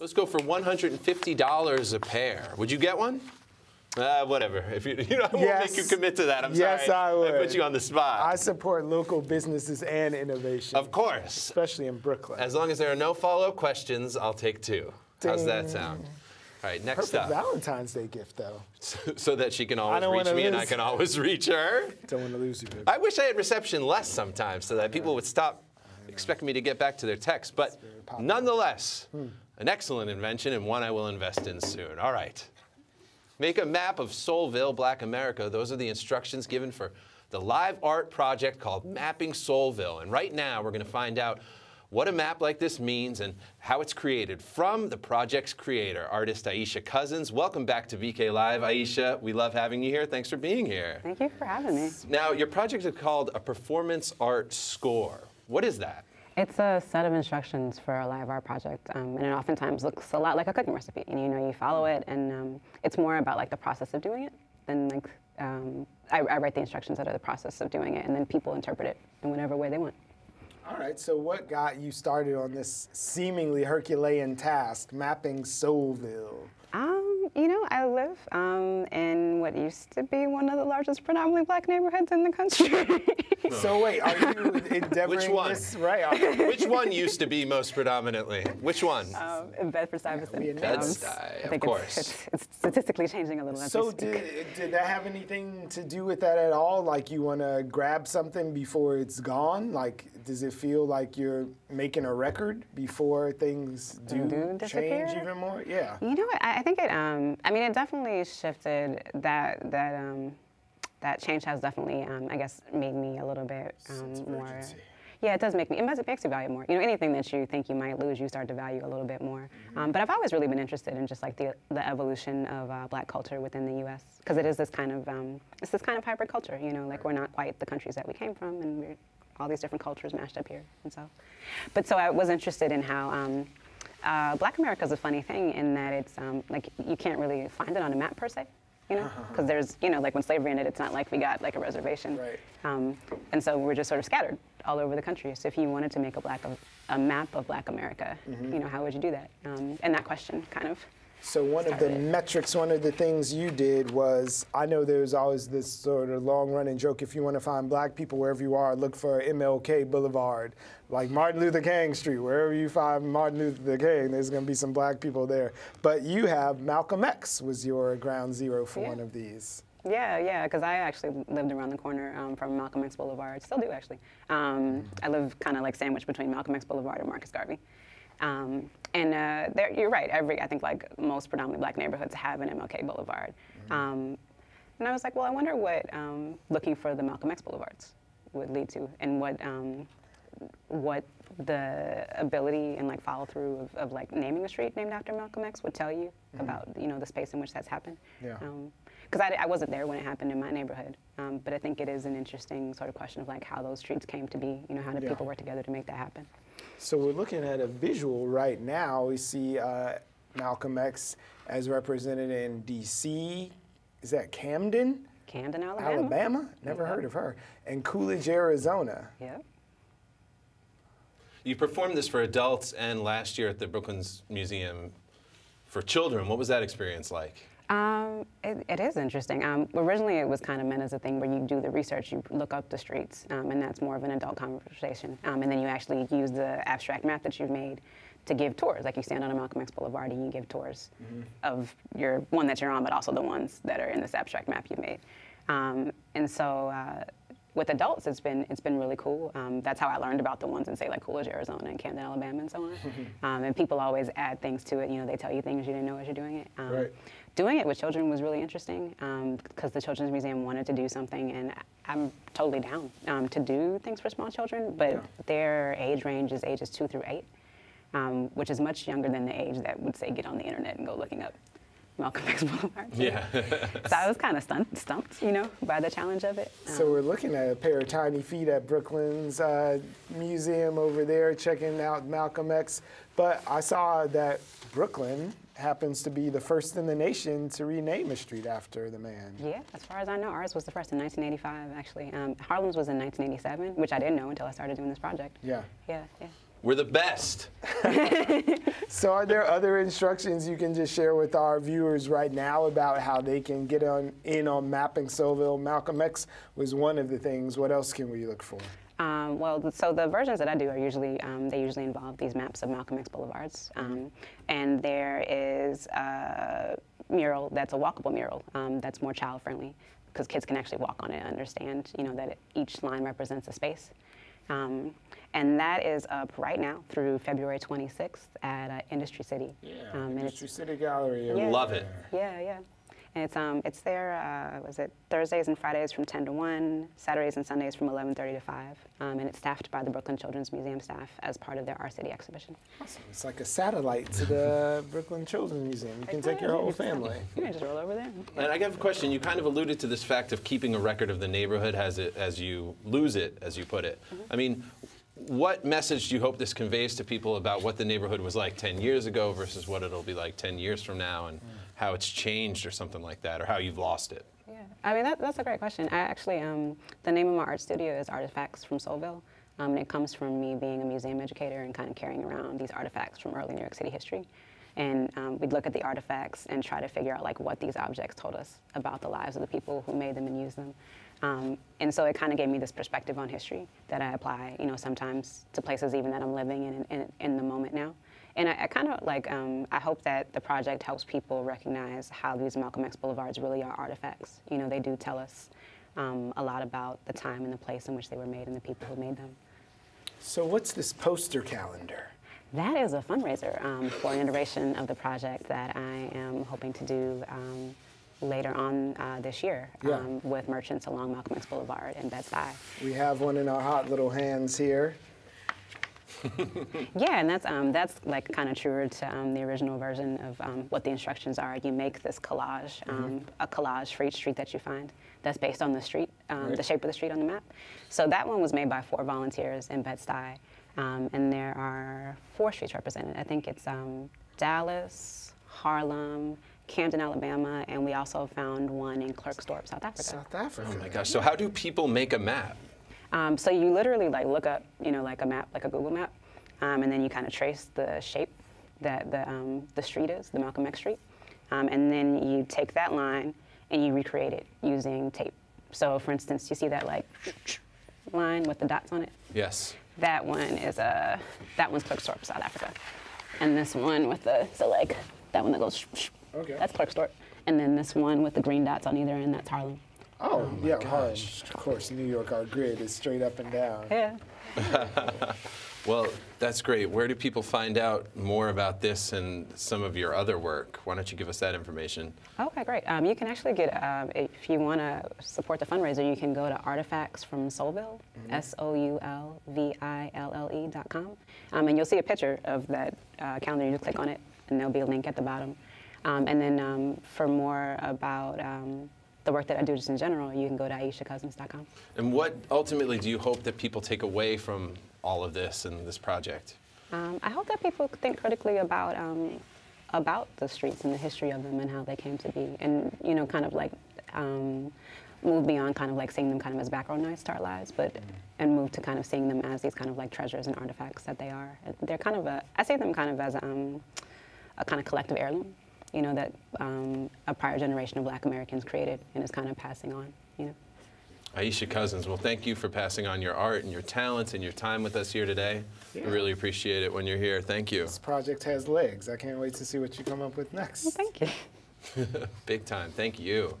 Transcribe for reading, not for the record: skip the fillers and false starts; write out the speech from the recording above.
Let's go for $150 a pair. Would you get one? Whatever. If you know, I won't make you commit to that. I'm sorry. Yes, I would. I put you on the spot. I support local businesses and innovation. Of course. Especially in Brooklyn. As long as there are no follow-up questions, I'll take two. Dang. How's that sound? All right, next up. Valentine's Day gift, though. So that she can always reach me and I can always reach her. Don't want to lose you, baby. I wish I had reception less sometimes so that people would stop expecting me to get back to their text. But nonetheless, an excellent invention and one I will invest in soon. All right. Make a map of Soulville, Black America. Those are the instructions given for the live art project called Mapping Soulville. And right now, we're going to find out what a map like this means and how it's created from the project's creator, artist Aisha Cousins. Welcome back to VK Live. Aisha, we love having you here. Thanks for being here. Thank you for having me. Now, your project is called a performance art score. What is that? It's a set of instructions for a live art project, and it oftentimes looks a lot like a cooking recipe. And you know, you follow it, and it's more about like the process of doing it than like I write the instructions that are the process of doing it, and then people interpret it in whatever way they want. All right, so what got you started on this seemingly Herculean task, mapping Soulville? You know, I live in what used to be one of the largest predominantly Black neighborhoods in the country. So wait, are you endeavoring which one? This? Right. Which one used to be most predominantly? Which one? Bedford-Stuyvesant. Bedstuy, of course. It's statistically changing a little. So did that have anything to do with that at all? Like you want to grab something before it's gone? Like, does it feel like you're making a record before things do change even more? Yeah. You know what? I think it. I mean, it definitely shifted. That change has definitely, I guess, made me a little bit more. Yeah, it does make me. It makes you value more. You know, anything that you think you might lose, you start to value a little bit more. But I've always really been interested in just like the evolution of Black culture within the U.S. because it is this kind of hybrid culture. You know, like we're not quite the countries that we came from, and we're all these different cultures mashed up here. And so, but so I was interested in how. Black America is a funny thing in that it's like you can't really find it on a map per se, you know, because there's, you know, like when slavery ended, it's not like we got like a reservation, right. And so we're just sort of scattered all over the country. So if you wanted to make a map of Black America, you know, how would you do that? And that question kind of. So one of the things you did was, I know there's always this sort of long-running joke, if you want to find Black people wherever you are, look for MLK Boulevard, like Martin Luther King Street. Wherever you find Martin Luther King, there's going to be some Black people there. But you have Malcolm X was your ground zero for one of these. Yeah, yeah, because I actually lived around the corner from Malcolm X Boulevard. Still do, actually. I live kind of like sandwiched between Malcolm X Boulevard and Marcus Garvey. You're right. I think like most predominantly Black neighborhoods have an MLK Boulevard, and I was like, well, I wonder what looking for the Malcolm X Boulevards would lead to, and what the ability and like follow through of like naming a street named after Malcolm X would tell you about the space in which that's happened. Yeah. Because I wasn't there when it happened in my neighborhood, but I think it is an interesting sort of question of like how those streets came to be. You know, how did people work together to make that happen? So we're looking at a visual right now. We see Malcolm X as represented in D.C. Is that Camden? Camden, Alabama. Alabama? Never heard of her. And Coolidge, Arizona. Yep. You performed this for adults and last year at the Brooklyn Museum for children. What was that experience like? It is interesting. Originally, it was kind of meant as a thing where you do the research, you look up the streets, and that's more of an adult conversation. And then you actually use the abstract map that you've made to give tours. Like you stand on a Malcolm X Boulevard and you give tours of your one that you're on, but also the ones that are in this abstract map you've made. And so with adults, it's been really cool. That's how I learned about the ones in say like Coolidge, Arizona, and Camden, Alabama, and so on. And people always add things to it. You know, they tell you things you didn't know as you're doing it. Right. Doing it with children was really interesting because the Children's Museum wanted to do something, and I'm totally down to do things for small children, but their age range is ages 2 through 8, which is much younger than the age that would say get on the internet and go looking up Malcolm X Boulevard. Yeah. So I was kind of stumped, you know, by the challenge of it. So we're looking at a pair of tiny feet at Brooklyn's museum over there, checking out Malcolm X, but I saw that Brooklyn happens to be the first in the nation to rename a street after the man. Yeah, as far as I know, ours was the first in 1985, actually. Harlem's was in 1987, which I didn't know until I started doing this project. Yeah. Yeah, yeah. We're the best. So are there other instructions you can just share with our viewers right now about how they can get in on Mapping Soulville? Malcolm X was one of the things. What else can we look for? Well, so the versions that I do are usually, they usually involve these maps of Malcolm X Boulevards. And there is a mural that's a walkable mural that's more child friendly, because kids can actually walk on it and understand, you know, that each line represents a space. And that is up right now through February 26th at Industry City. Yeah, Industry City Gallery. Yeah. Love it. Yeah, yeah. And it's there, was it Thursdays and Fridays from 10 to 1, Saturdays and Sundays from 11:30 to 5. And it's staffed by the Brooklyn Children's Museum staff as part of their Our City exhibition. Awesome. It's like a satellite to the Brooklyn Children's Museum. You can take your whole family. You can just roll over there. And I have a question. You kind of alluded to this fact of keeping a record of the neighborhood as you lose it, as you put it. I mean, what message do you hope this conveys to people about what the neighborhood was like 10 years ago versus what it'll be like 10 years from now, and how it's changed or something like that, or how you've lost it? Yeah, I mean, that's a great question. I actually, the name of my art studio is Artifacts from Soulville, and it comes from me being a museum educator and kind of carrying around these artifacts from early New York City history. And we'd look at the artifacts and try to figure out, like, what these objects told us about the lives of the people who made them and used them. And so it kind of gave me this perspective on history that I apply, you know, sometimes to places even that I'm living in the moment now. And I kind of like, I hope that the project helps people recognize how these Malcolm X Boulevards really are artifacts. You know, they do tell us a lot about the time and the place in which they were made and the people who made them. So what's this poster calendar? That is a fundraiser for an iteration of the project that I am hoping to do later on this year with merchants along Malcolm X Boulevard and Bed-Stuy. We have one in our hot little hands here. Yeah, and that's like kind of truer to the original version of what the instructions are. You make this collage, a collage for each street that you find that's based on the street, the shape of the street on the map. So that one was made by 4 volunteers in Bed-Stuy, and there are 4 streets represented. I think it's Dallas, Harlem, Camden, Alabama, and we also found one in Klerksdorp, South Africa. South Africa. Oh my gosh! So how do people make a map? So you literally like look up, you know, like a map, like a Google map, and then you kind of trace the shape that the street is, the Malcolm X street, and then you take that line and you recreate it using tape. So for instance, you see that like line with the dots on it. Yes. That one is that one's Klerksdorp, South Africa, and this one with the like that one that goes. Okay. That's Klerksdorp. And then this one with the green dots on either end, that's Harlem. Oh, oh yeah, Harlem. Of course, New York, our grid is straight up and down. Yeah. Well, that's great. Where do people find out more about this and some of your other work? Why don't you give us that information? Okay, great. You can actually get, if you want to support the fundraiser, you can go to Artifacts from Soulville, SOULVILLE.com, and you'll see a picture of that calendar. You just click on it, and there'll be a link at the bottom. And then for more about the work that I do just in general, you can go to AishaCousins.com. And what ultimately do you hope that people take away from all of this and this project? I hope that people think critically about the streets and the history of them and how they came to be, and, you know, kind of like move beyond kind of like seeing them kind of as background noise to our lives, but and move to kind of seeing them as these kind of like treasures and artifacts that they are. They're kind of a, I see them kind of as a kind of collective heirloom, you know, that a prior generation of Black Americans created and is kind of passing on, you know. Aisha Cousins, well, thank you for passing on your art and your talents and your time with us here today. Yeah. We really appreciate it when you're here. Thank you. This project has legs. I can't wait to see what you come up with next. Well, thank you. Big time. Thank you.